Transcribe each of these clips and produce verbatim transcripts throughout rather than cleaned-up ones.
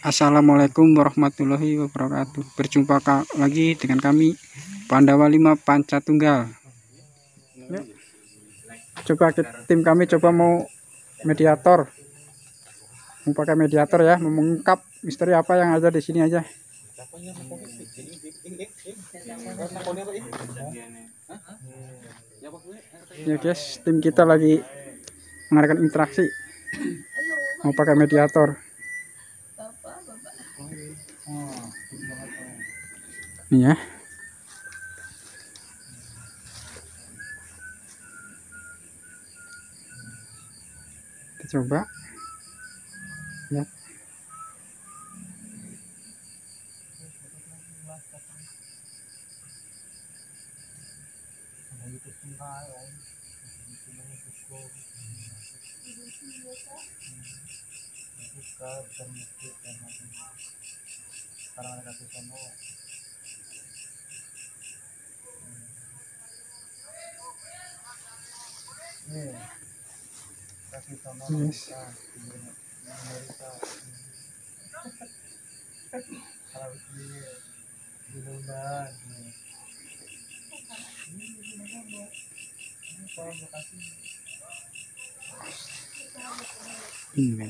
Assalamualaikum warahmatullahi wabarakatuh. Berjumpa lagi dengan kami Pandawa lima Panca Tunggal. Coba tim kami coba mau mediator, mau pakai mediator ya, mengungkap misteri apa yang ada di sini aja. Ya guys, tim kita lagi mengadakan interaksi, mau pakai mediator. Ini ya. Kita coba. Lihat. Yes. Ini.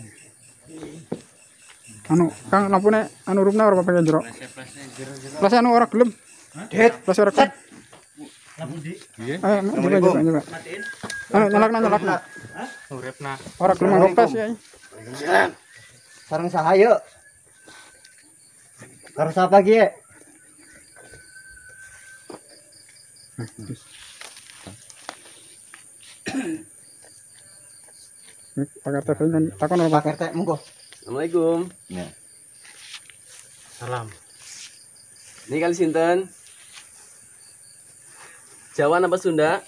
Anu, Kang lampune anu rumna ora pakai jero. Plus anu ora gelem. Det, plus ora kan. Lampu di. Piye? Matiin. Anu nyalakna nyalakna. Hah? Uripna. Ora gelem ngopes ya. Sareng saha yuk? Harus apa ki? Pak R T takon ora Pak R T monggo. Assalamualaikum. Ya. Salam. Ini kali sinten? Jawa apa Sunda?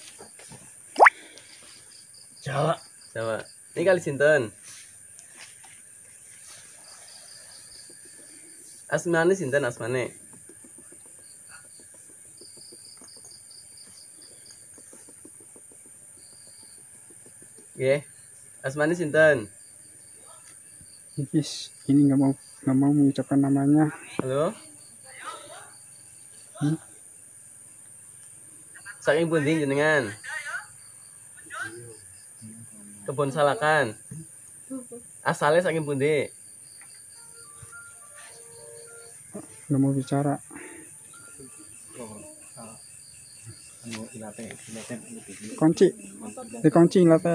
Jawa. Jawa. Ini kali sinten? Asmane sinten asmane? Nggih. Asmane sinten? Yes, ini nggak mau nggak mau mengucapkan namanya. Halo. Hmm? Saking pundi jenengan? Kebun Salakan. Asalnya saking pundi? Nggak mau bicara. Kunci, dikunci ilate.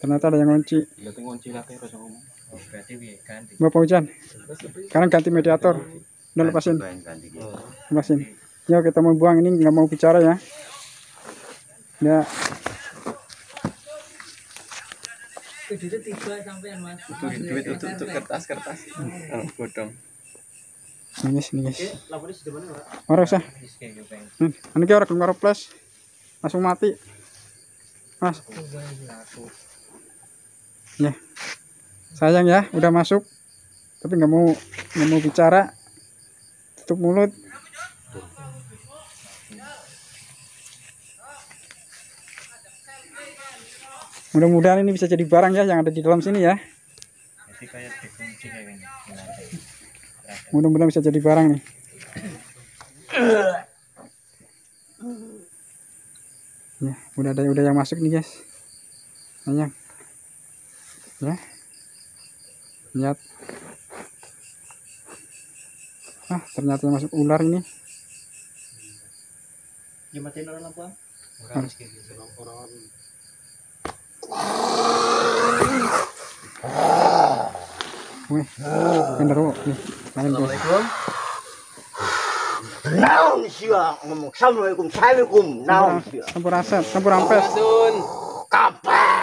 Ternyata ada yang kunci. Bapak Hujan, sekarang ganti mediator. Udah lepasin. Lepasin. Yuk kita mau buang ini, nggak mau bicara ya. Ya. Duit untuk kertas kertas. Godong. Nangis nangis. Orang sah. Ini orang keluar plus, langsung mati. Mas. Ya, sayang ya, udah masuk, tapi nggak mau nggak mau bicara, tutup mulut. Mudah-mudahan ini bisa jadi barang ya, yang ada di dalam sini ya. Mudah-mudahan bisa jadi barang nih. Ya, udah ada, udah yang masuk nih guys, sayang. Ya, lihat, ah ternyata masuk ular ini. Ya, matiin orang lampu. Orang orang. Wih, bener kok. Assalamualaikum. Naon siang ngomong assalamualaikum, assalamualaikum. Naon siang. Sampur aset, sampur ampes. Kapat.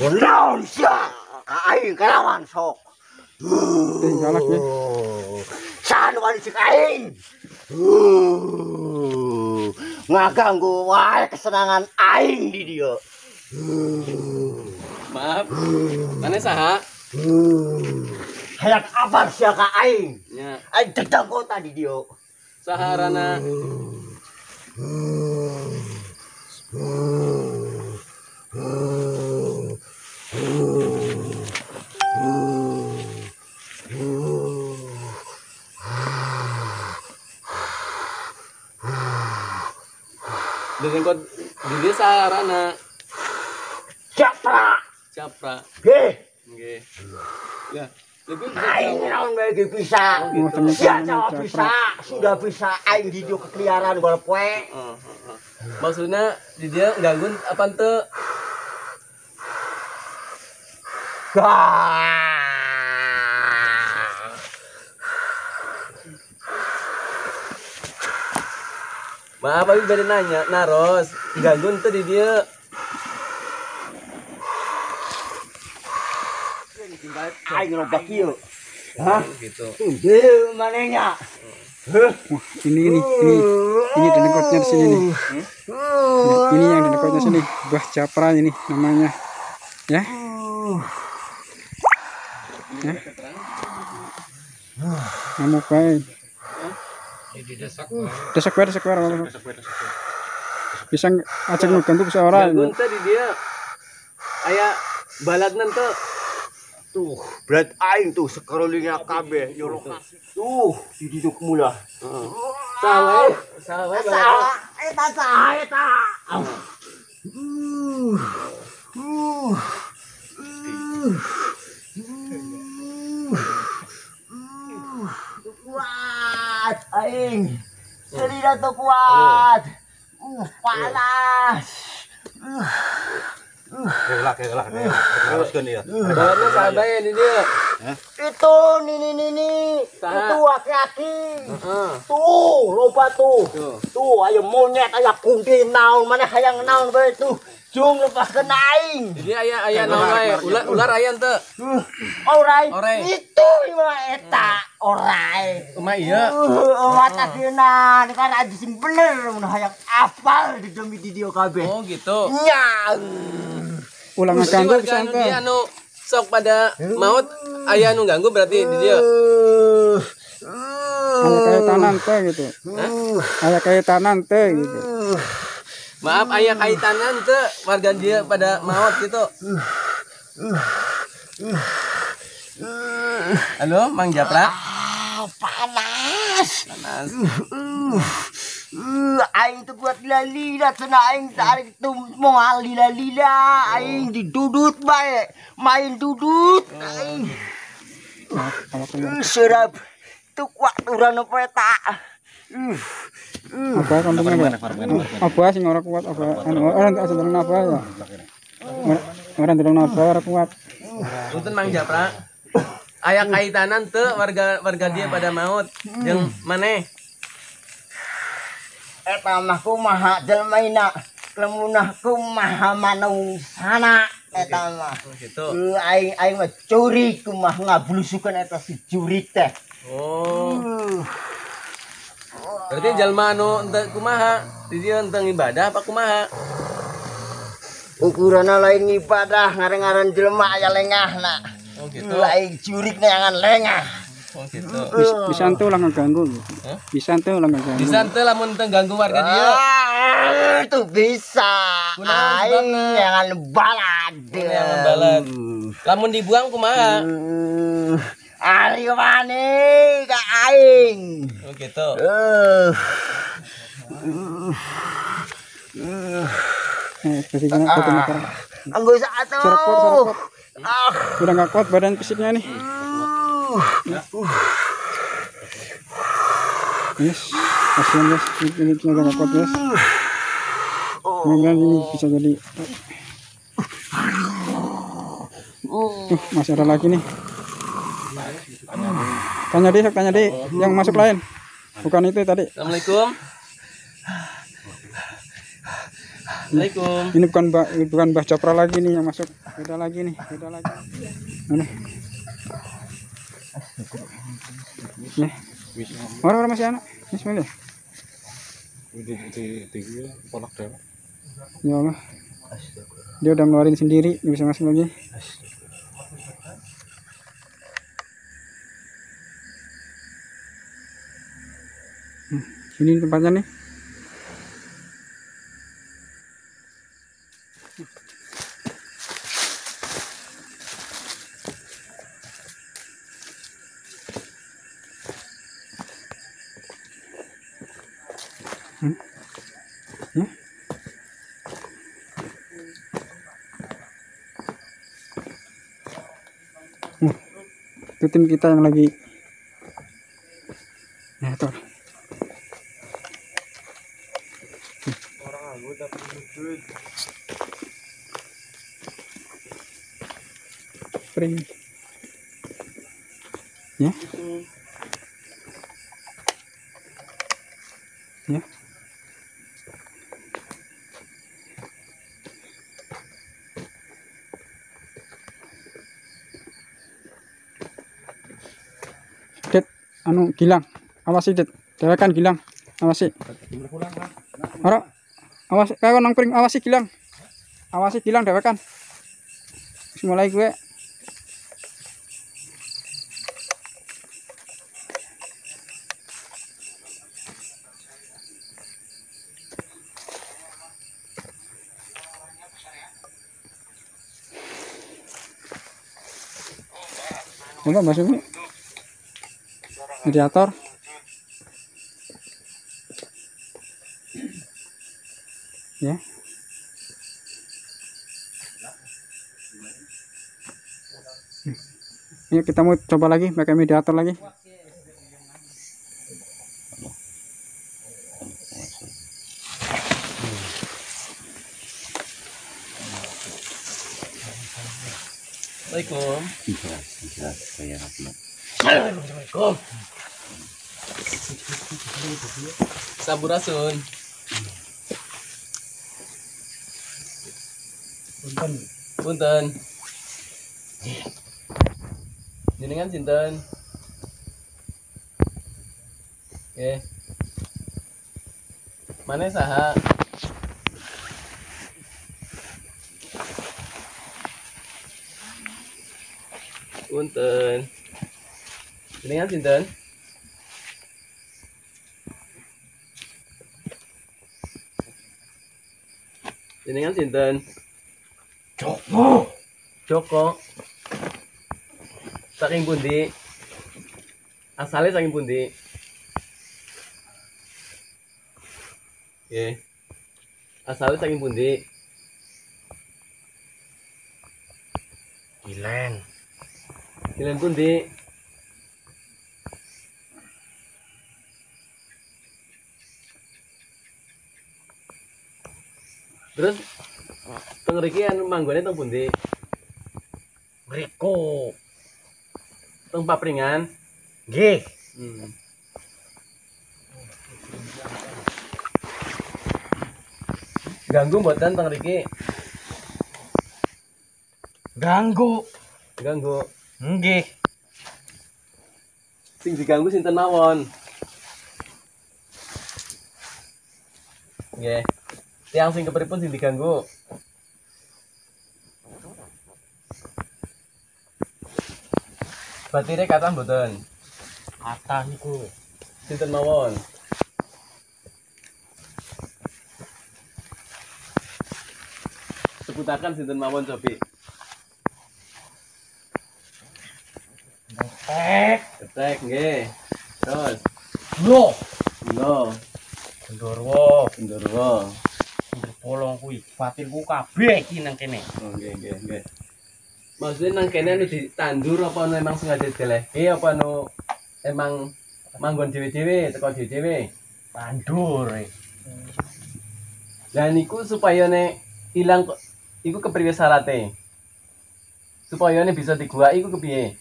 Benaun siang, aing kelawan sok. Tinggalak nih. Sanuan si aing. Ngaganggu wae kesenangan aing di dia. Maaf, mana saha? Hayak apa sia ka aing? Ya. Aing degdego tadi dia. Saharana. Direngkot di desa Rana. Japra. Japra. Nggih. Nggih. Lah, lha aing raon bae ge bisa. Ya jawab bisa, sudah bisa aing hidup kekeliaran golek poe. Heeh, heeh. Maksudnya dia gangguin apa ente? Maaf, Abi beda nanya, naros, gangguin tuh di dia. Ayo ngerobak yuk. Hah? Gitu. Tuh, manenya. Ini, ini, ini. Ini denekotnya di sini nih. Ini yang denekotnya sini. Mbah Japra ini namanya. Ya? Ya? Nama baik. Desak gue, desak gue, desak gue. Bisa ajak ngegantung bisa orang. Gangguan tadi dia. Ayah balagnan tuh. Tuh, berat aing tuh sekerulingnya kabeh yo lokasi. Tuh, dididuk mula. Heeh. Salah, salah balagnan. Eta saha eta. Uh. Uh. Kuat aing. Cerita tuh kuat. Uh, panas. Uh. Gelak, gelak, gelak. Teruskan dia. Bahannya sahabatnya ini dia. Itu, nini, nini. Itu aki-aki. Tuh, lupa tuh. Tuh, ayo monyet, ayo kundi, naon. Mana yang naon itu. Jung, lepas kena aing. Ini ayah naon aja. Ular ayah ente. Orai. Itu, ima eta. Orai. Uma iya. Mata kena. Ini kan ajisim bener. Yang apal di demi video kabeh. Oh gitu. Nyang. Ulang ganggu bisa anu dia anu sok pada maut aya anu ganggu berarti di dia. Anu kayak tanan teh gitu. Aya kayak tanan teh gitu. Maaf aya kayak tanan teh warga dia pada maut gitu. Halo Mang Japra. Panas. Panas. Uh, aing tu buat lila-lila sana aing tarik tu moal lila-lila aing didudut baik main dudut aing serap tu kuat urang peta apa kandungnya apa sih orang kuat apa orang tak sedang apa ya orang sedang apa orang kuat unten Mang Japra ayah kaitanan tu warga warga dia pada maut yang mana eta mahku maha jelma ina lemunahku maha manungsana eta mah gitu aing aing mah curi ku mah ngablusukeun eta si curi teh. Oh berarti jelma anu ente kumaha di dieu ente ibadah apa kumaha ukuranna lain ibadah ngarengaran jelma aya lengahna. Oh gitu lain curi neangan lengah. Oh gitu. Bisa ente ulang ngeganggu gitu. Bisa ente ulang ngeganggu. Bisa ente lamun teu ganggu warga dia. Itu bisa. Aing jangan balad. Jangan balad. Lamun dibuang kumaha? Ari mane ka aing. Oh gitu. Eh. Eh, fisiknya kudu mikir. Anggo satu. Ah, udah enggak kuat badan fisiknya nih. Yes, kasihan guys, ini tenaga rapat guys. Mudah-mudahan ini bisa jadi. Tuh, masih ada lagi nih. Tanya di, tanya di, yang masuk lain. Bukan itu tadi. Assalamualaikum. Assalamualaikum. Ini bukan Mbak, bukan Mbah Japra lagi nih yang masuk. Beda lagi nih, beda lagi. Mana? Nih, orang-orang masih anak, bismillah. Ya Allah, dia udah ngeluarin sendiri, nggak bisa masuk lagi. Ini tempatnya nih. Hmm? Hmm? itu tim kita yang lagi nyetor. Spring ya ya Det, anu Gilang, awasi Det, dewekan Gilang, awasi. Ora, awasi, kayak nang pring, awasi Gilang, awasi Gilang dewekan. Mulai gue. Enggak masuk. Mediator ya hmm. Ini kita mau coba lagi pakai mediator lagi. Assalamualaikum. Assalamualaikum. Saburasun. Punten. Punten. Jenengan sinten? Oke. Mane saha? Punten. Jenengan sinten? Jenengan sinten? Joko. Joko. Saking pundi? Asale saking pundi? Nggih. Asale saking pundi? Gilang. Gilang pundi? Terus teng mriki anu manggone teng pundi? Mriko. Teng papringan? Nggih. Hmm. Ganggu mboten teng mriki? Ganggu. Ganggu. Nggih. Sing diganggu sinten mawon? Nggih. Tiang sing kepripun sing diganggu? Batire kathah mboten? Kathah niku. Sinten mawon? Sebutaken sinten mawon cobi? Getek, getek nggih. Terus. Lo. Lo. Gendorwo, gendorwo. Polong kuwi bathilku kabeh iki nang kene. Oh nggih nggih nggih. Maksudnya nang kene ditandur apa no emang sengaja dilehke apa no emang manggon dhewe-dhewe teko dhewe-dhewe tandur. Lah niku supaya nek ilang iku kepriwe syaraté? Supaya nek bisa diguwaki iku kepiye?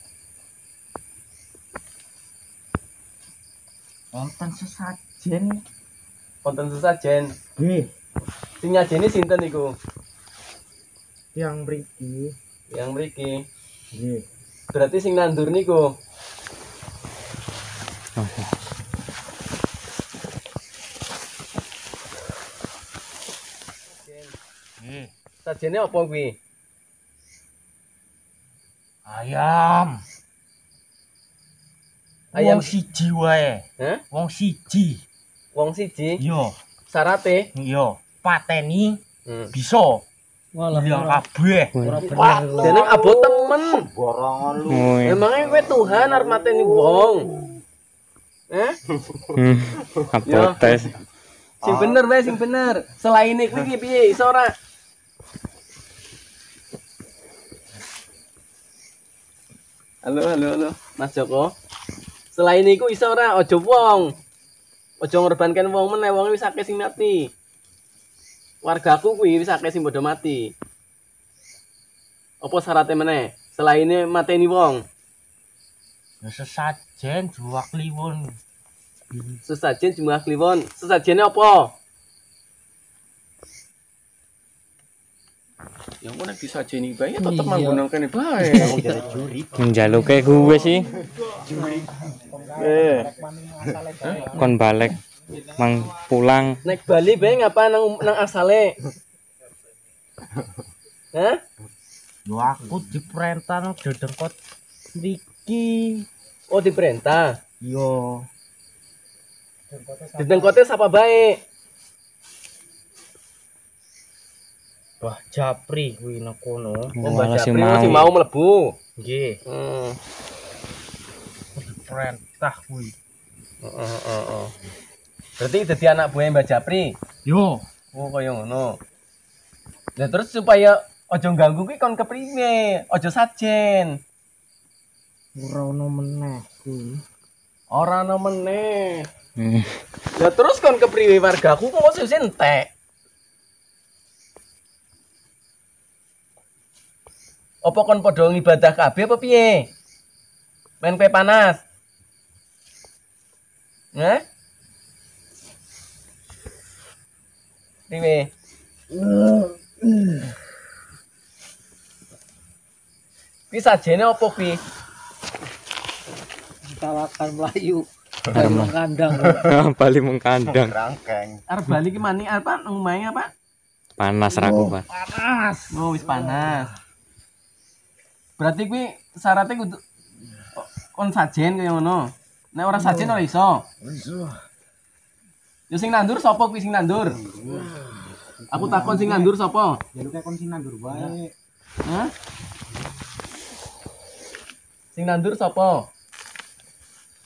Wonten sesajen. Wonten sesajen. Nggih. Sing nyajeni sinten niku? Yang mriki, yang mriki. Nggih. Berarti sing nandur niku. Nggih. Sajene apa kuwi? Ayam. Ayam siji wae. Hah? Wong siji. Wong siji? Iya. Syaraté? Iya. Pateni hmm. Bisa walah kabeh ora bener jeneng abot temen borongan lu emangnya kowe Tuhan arep mateni wong eh abot tes sing bener wae sing bener selain iki kuwi piye iso ora Halo, halo, halo, Mas Joko. Selain itu iso ora ojo wong. Ojo ngorbankan wong meneh, wong wis akeh sing mati. Wargaku kuwi wis akeh sing padha mati. Apa syaratnya meneh? Selaine mateni wong. Ya sesajen jumlah kliwon. Sesajen jumlah kliwon. Sesajene apa? Yang mana bisa jenis baik tetap menggunakan baik. Menjaluke gue sih. Eh, kon balik, mang pulang. Naik Bali baik ngapa nang nang asale? Hah? Lu aku diperintah nang dodengkot Riki. Oh diperintah? Yo. Dodengkotnya siapa baik? Mbah Japri kuwi nang kono. Mbah Japri masih mau mlebu. Nggih. Heeh. Perintah kuwi. Heeh heeh heeh. Berarti dadi anak buah Mbah Japri. Yo. Oh kaya ngono. Lah terus supaya aja ganggu kuwi kon kepriwe? Aja sajen. Ora ono meneh kuwi. Ora ono meneh. Lah terus kon kepriwe wargaku kok wis entek? Apa kon padha ngibadah kabeh apa piye? Main pe panas. Hah? Piye? Piye sajene apa piye? Ditawakan Melayu. Bali mengkandang. Bali mengkandang. Rangkeng. Arep Bali ki mani apa nang omahe apa? Panas raku, Pak. Panas. Oh, wis panas. Berarti kuwi syaratnya kudu kon sajen kaya ngono. Nek ora sajen ora iso. Iso. Yo sing nandur sapa kuwi sing nandur? Aku takon sing nandur sapa? Ya luke kon sing nandur wae. Hah? Sing nandur sapa?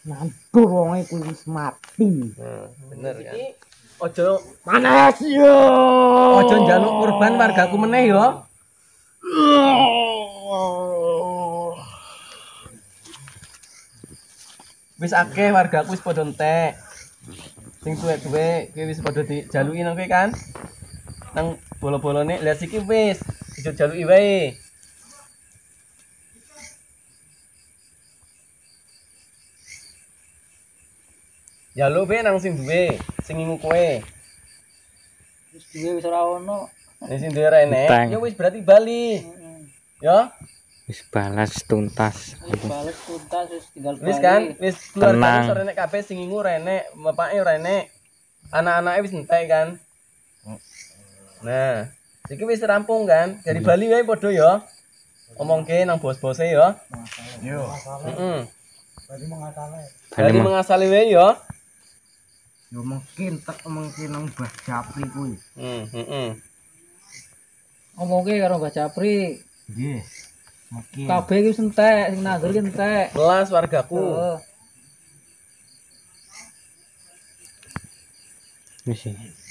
Nandur wong e kuwi wis mati. Nah, bener kan. Iki aja panas yo. Aja njaluk kurban wargaku meneh yo. Wis akeh wargaku wis padha entek. Sing tuwek-tuwek kuwi wis padha dijaluki nang kowe kan. Nang bolo-bolone lha iki wis dijaluki wae. Jalu wae nang sing duwe, sing ngingu kowe. Wis duwe wis ora ono. Nek sing duwe rene, ya wis berarti bali. Ya. Wis balas tuntas. Wis balas tuntas wis tinggal bali. Wis kan, wis keluargane sore nek kabeh sing ngingu rene, bapake rene. Anak-anake wis entek kan. Nah, iki wis rampung kan? Dari Bali wae padha ya. Omongke nang bos-bose ya. Yo. Heeh. Bali mengasale. Bali mengasale wae ya. Yo mungkin tek mungkin nang Mbah Japri kuwi. Heeh, heeh. Omongke karo Mbah Japri. Nggih. Kabeh iki entek, sing nandur iki entek. Belas wargaku. Heeh. Wis.